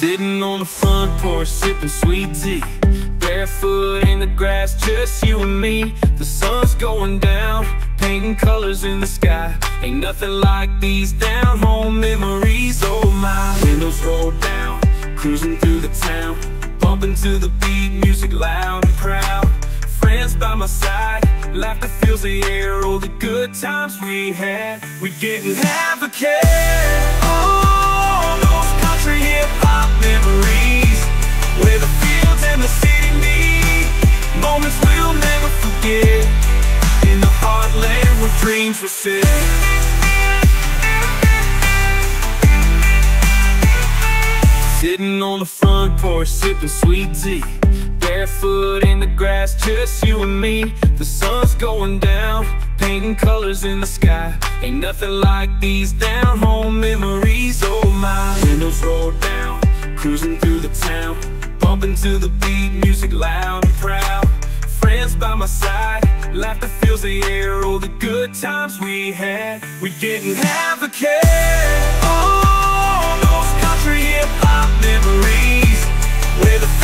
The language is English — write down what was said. Sitting on the front porch, sipping sweet tea, barefoot in the grass, just you and me. The sun's going down, painting colors in the sky. Ain't nothing like these down home memories. Oh my, windows roll down, cruising through the town, bumping to the beat, music loud and proud. Friends by my side, laughter fills the air. All the good times we had, we didn't have a care. Oh, those country hip-hop memories, where the fields and the city meet, moments we'll never forget, in the heartland where dreams were set. Sitting on the front porch, sipping sweet tea, barefoot in the grass, just you and me. The sun's going down, painting colors in the sky. Ain't nothing like these down home memories. Oh my, windows roll down, cruising through the town, bumping to the beat, music loud and proud. Friends by my side, laughter fills the air. All the good times we had, we didn't have a care. Oh, those country hip hop memories, where the